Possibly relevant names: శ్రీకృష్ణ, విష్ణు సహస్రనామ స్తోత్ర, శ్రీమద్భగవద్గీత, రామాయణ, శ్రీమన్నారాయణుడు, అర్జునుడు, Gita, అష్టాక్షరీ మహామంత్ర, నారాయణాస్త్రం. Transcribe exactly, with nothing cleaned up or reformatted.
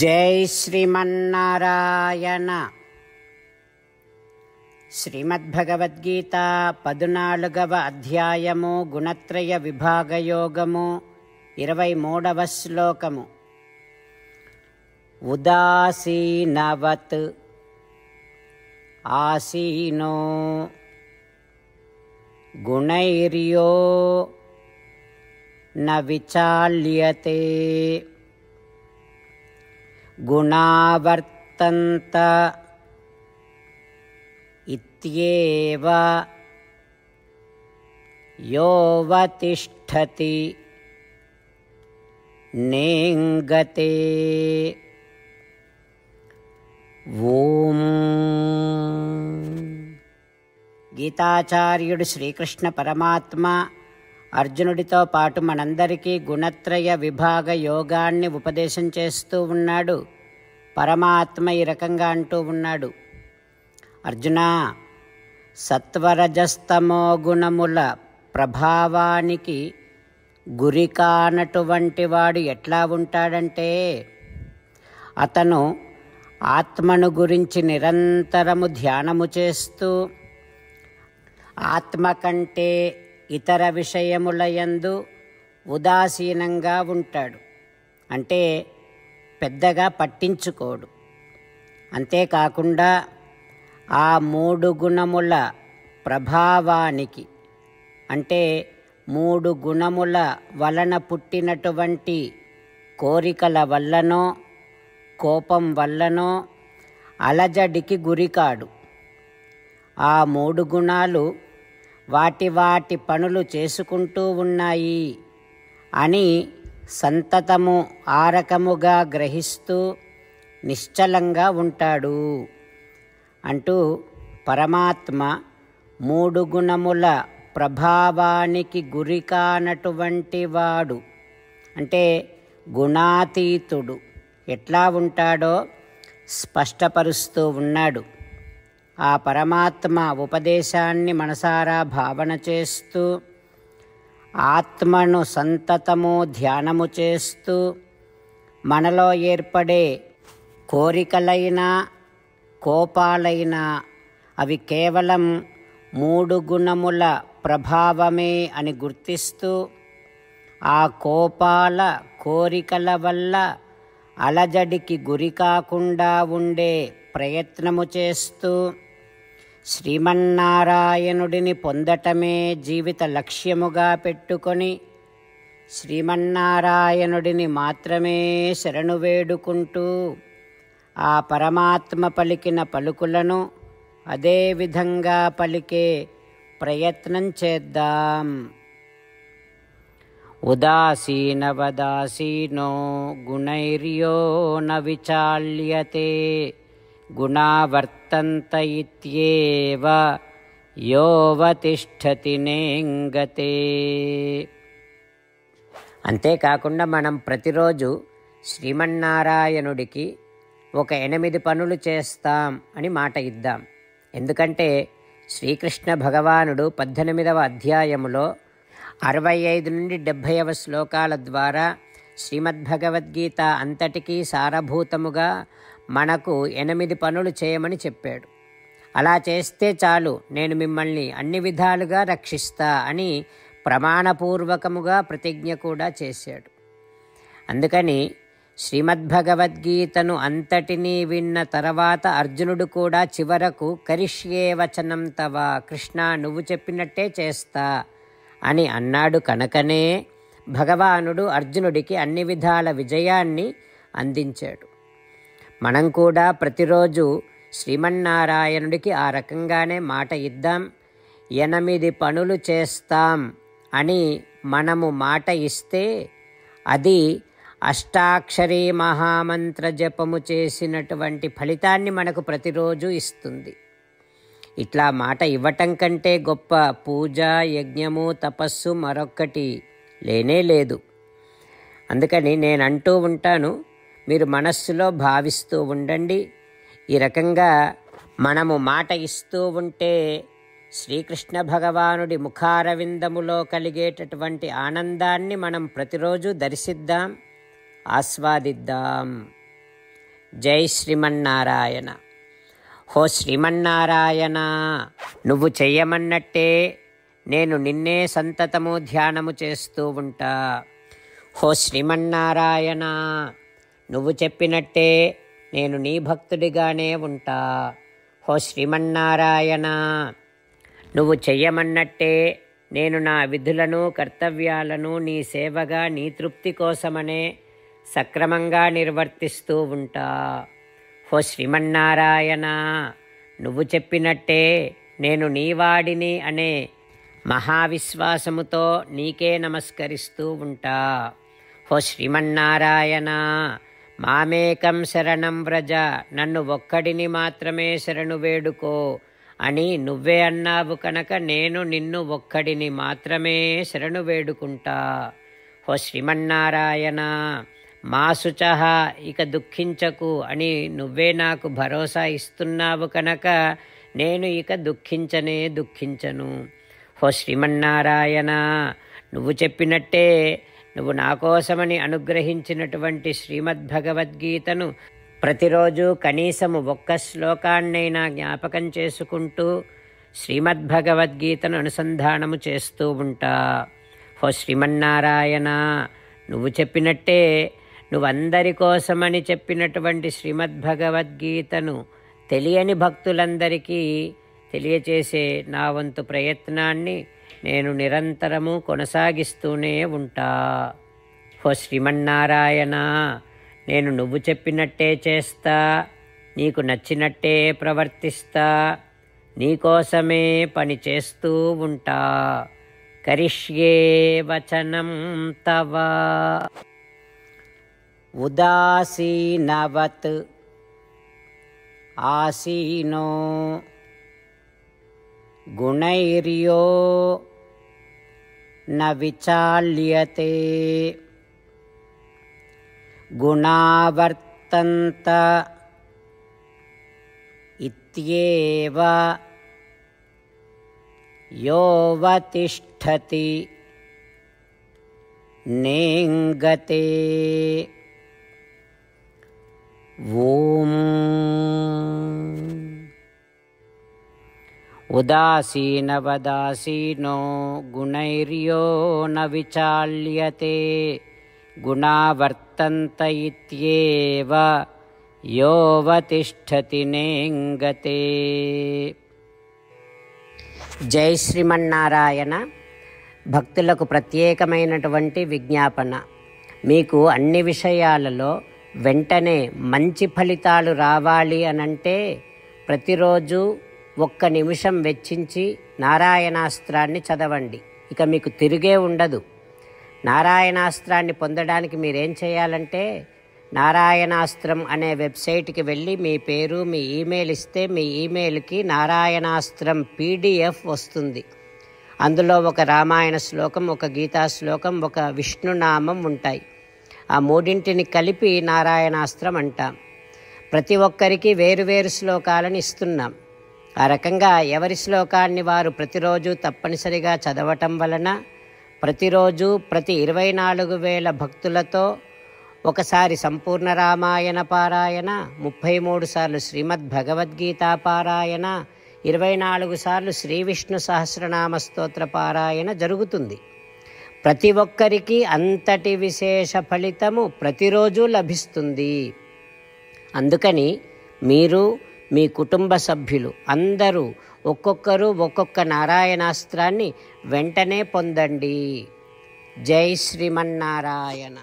जय श्रीमन्नारायण श्रीमद्भगवद्गीता पदुनालुगव अध्यायमु गुणत्रय विभागयोगमु इरवै मूडव श्लोकमु उदासीनवत् आसीनो गुणैर्यो न विचाल्यते गुणावर्तन्त इत्येव योवतिष्ठति नेंगते। ओम। गीताचार्युडु श्रीकृष्ण परमात्म అర్జునుడితో పాటు మనందరికీ గుణత్రయ విభాగ యోగాన్ని ఉపదేశం చేస్తూ ఉన్నాడు. పరమాత్మ ఈ రకంగా అంటూ ఉన్నాడు, అర్జున సత్వరజస్తమో గుణముల ప్రభావానికి గురి కానటువంటి వాడు ఎట్లా ఉంటాడంటే, అతను ఆత్మను గురించి నిరంతరము ధ్యానము చేస్తూ ఆత్మ కంటే ఇతర విషయములయందు ఉదాసీనంగా ఉంటాడు. అంటే పెద్దగా పట్టించుకోడు. అంతేకాకుండా ఆ మూడు గుణముల ప్రభావానికి, అంటే మూడు గుణముల వలన పుట్టినటువంటి కోరికల వల్లనో కోపం వల్లనో అలజడికి గురికాడు. ఆ మూడు గుణాలు వాటి వాటి పనులు చేసుకుంటూ ఉన్నాయి అని సంతతము ఆ రకముగా గ్రహిస్తూ నిశ్చలంగా ఉంటాడు అంటూ పరమాత్మ మూడు గుణముల ప్రభావానికి గురి కానటువంటి వాడు అంటే గుణాతీతుడు ఎట్లా ఉంటాడో స్పష్టపరుస్తూ ఉన్నాడు. ఆ పరమాత్మ ఉపదేశాన్ని మనసారా భావన చేస్తూ ఆత్మను సంతతము ధ్యానము చేస్తూ మనలో ఏర్పడే కోరికలైనా కోపాలైనా అవి కేవలం మూడు గుణముల ప్రభావమే అని గుర్తిస్తూ ఆ కోపాల కోరికల వల్ల అలజడికి గురి కాకుండా ఉండే ప్రయత్నము చేస్తూ శ్రీమన్నారాయణుడిని పొందటమే జీవిత లక్ష్యముగా పెట్టుకొని శ్రీమన్నారాయణుడిని మాత్రమే శరణు వేడుకుంటూ ఆ పరమాత్మ పలికిన పలుకులను అదేవిధంగా పలికే ప్రయత్నం చేద్దాం. ఉదాసీనవదాసీనో గుణైర్యో న విచాల్యతే గుణావర్తంత ఇత్యేవ యోవతిష్ఠతి నేంగతే. అంతేకాకుండా మనం ప్రతిరోజు శ్రీమన్నారాయణుడికి ఒక ఎనిమిది పనులు చేస్తాం అని మాట ఇద్దాం. ఎందుకంటే శ్రీకృష్ణ భగవానుడు పద్దెనిమిదవ అధ్యాయములో అరవై ఐదు నుండి డెబ్భైవ శ్లోకాల ద్వారా శ్రీమద్భగవద్గీత అంతటికీ సారభూతముగా మనకు ఎనిమిది పనులు చేయమని చెప్పాడు. అలా చేస్తే చాలు, నేను మిమ్మల్ని అన్ని విధాలుగా రక్షిస్తా అని ప్రమాణపూర్వకముగా ప్రతిజ్ఞ కూడా చేశాడు. అందుకని శ్రీమద్భగవద్గీతను అంతటినీ విన్న తర్వాత అర్జునుడు కూడా చివరకు కరిష్యే వచనం తవ, కృష్ణ నువ్వు చెప్పినట్టే చేస్తా అని అన్నాడు. కనుకనే భగవానుడు అర్జునుడికి అన్ని విధాల విజయాన్ని అందించాడు. మనం కూడా ప్రతిరోజు శ్రీమన్నారాయణుడికి ఆ రకంగానే మాట ఇద్దాం. ఎనిమిది పనులు చేస్తాం అని మనము మాట ఇస్తే అది అష్టాక్షరీ మహామంత్ర జపము చేసినటువంటి ఫలితాన్ని మనకు ప్రతిరోజు ఇస్తుంది. ఇట్లా మాట ఇవ్వటం కంటే గొప్ప పూజ, యజ్ఞము, తపస్సు మరొక్కటి లేనే లేదు. అందుకని నేను అంటూ ఉంటాను, మీరు మనస్సులో భావిస్తూ ఉండండి. ఈ రకంగా మనము మాట ఇస్తూ ఉంటే శ్రీకృష్ణ భగవానుడి ముఖారవిందములో కలిగేటటువంటి ఆనందాన్ని మనం ప్రతిరోజు దర్శిద్దాం, ఆస్వాదిద్దాం. జై శ్రీమన్నారాయణ. హో శ్రీమన్నారాయణ, నువ్వు చెయ్యమన్నట్టే నేను నిన్నే సంతతము ధ్యానము చేస్తూ ఉంటా. హో శ్రీమన్నారాయణ, నువ్వు చెప్పినట్టే నేను నీ భక్తుడిగానే ఉంటా. హో శ్రీమన్నారాయణ, నువ్వు చెయ్యమన్నట్టే నేను నా విధులను కర్తవ్యాలను నీ సేవగా నీ తృప్తి కోసమనే సక్రమంగా నిర్వర్తిస్తూ ఉంటా. హో శ్రీమన్నారాయణ, నువ్వు చెప్పినట్టే నేను నీవాడిని అనే మహావిశ్వాసముతో నీకే నమస్కరిస్తూ ఉంటా. హో శ్రీమన్నారాయణ, మామేకం శరణం వ్రజ, నన్ను ఒక్కడిని మాత్రమే శరణు వేడుకో అని నువ్వే అన్నావు కనుక నేను నిన్ను ఒక్కడిని మాత్రమే శరణు వేడుకుంటా. హో శ్రీమన్నారాయణ, మా శుచహ, ఇక దుఃఖించకు అని నువ్వే నాకు భరోసా ఇస్తున్నావు కనుక నేను ఇక దుఃఖించనే దుఃఖించను. హో శ్రీమన్నారాయణ, నువ్వు చెప్పినట్టే నువ్వు నా కోసమని అనుగ్రహించినటువంటి శ్రీమద్భగవద్గీతను ప్రతిరోజు కనీసము ఒక్క శ్లోకాన్నైనా జ్ఞాపకం చేసుకుంటూ శ్రీమద్భగవద్గీతను అనుసంధానము చేస్తూ ఉంటా. హో శ్రీమన్నారాయణ, నువ్వు చెప్పినట్టే నువ్వందరి కోసమని చెప్పినటువంటి శ్రీమద్భగవద్గీతను తెలియని భక్తులందరికీ తెలియచేసే నా వంతు ప్రయత్నాన్ని నేను నిరంతరము కొనసాగిస్తూనే ఉంటా. హో శ్రీమన్నారాయణ, నేను నువ్వు చెప్పినట్టే చేస్తా, నీకు నచ్చినట్టే ప్రవర్తిస్తా, నీకోసమే పని చేస్తూ ఉంటా. కరిష్యే వచనం తవ ఉదాసీనవత్ ఆసీనో గుణైర్యో న విచాల్యతే గుణావర్తంత ఇత్యేవ యోవతిష్ఠతి నేంగతే. ఓం ఉదాసీనవదాసీనో గుణైర్యో న విచాల్యతే గుణావర్తంత ఇత్యేవ యోవతిష్ఠతి నేంగతే. జై శ్రీమన్నారాయణ. భక్తులకు ప్రత్యేకమైనటువంటి విజ్ఞాపన, మీకు అన్ని విషయాలలో వెంటనే మంచి ఫలితాలు రావాలి అనంటే ప్రతిరోజు ఒక్క నిమిషం వెచ్చించి నారాయణాస్త్రాన్ని చదవండి, ఇక మీకు తిరిగే ఉండదు. నారాయణాస్త్రాన్ని పొందడానికి మీరేం చేయాలంటే నారాయణాస్త్రం అనే వెబ్సైట్కి వెళ్ళి మీ పేరు మీ ఈమెయిల్ ఇస్తే మీ ఈమెయిల్కి నారాయణాస్త్రం పీడిఎఫ్ వస్తుంది. అందులో ఒక రామాయణ శ్లోకం, ఒక గీతా శ్లోకం, ఒక విష్ణునామం ఉంటాయి. ఆ మూడింటిని కలిపి నారాయణాస్త్రం అంటాం. ప్రతి ఒక్కరికి వేరువేరు శ్లోకాలను ఇస్తున్నాం. ఆ రకంగా ఎవరి శ్లోకాన్ని వారు ప్రతిరోజు తప్పనిసరిగా చదవటం వలన ప్రతిరోజు ప్రతి ఇరవై నాలుగు వేల భక్తులతో ఒకసారి సంపూర్ణ రామాయణ పారాయణ, ముప్పై మూడు సార్లు శ్రీమద్భగవద్గీత పారాయణ, ఇరవై నాలుగు సార్లు శ్రీ విష్ణు సహస్రనామ స్తోత్ర పారాయణ జరుగుతుంది. ప్రతి ఒక్కరికి అంతటి విశేష ఫలితము ప్రతిరోజు లభిస్తుంది. అందుకని మీరు మీ కుటుంబ సభ్యులు అందరూ ఒక్కొక్కరు ఒక్కొక్క నారాయణాస్త్రాన్ని వెంటనే పొందండి. జై శ్రీమన్నారాయణ.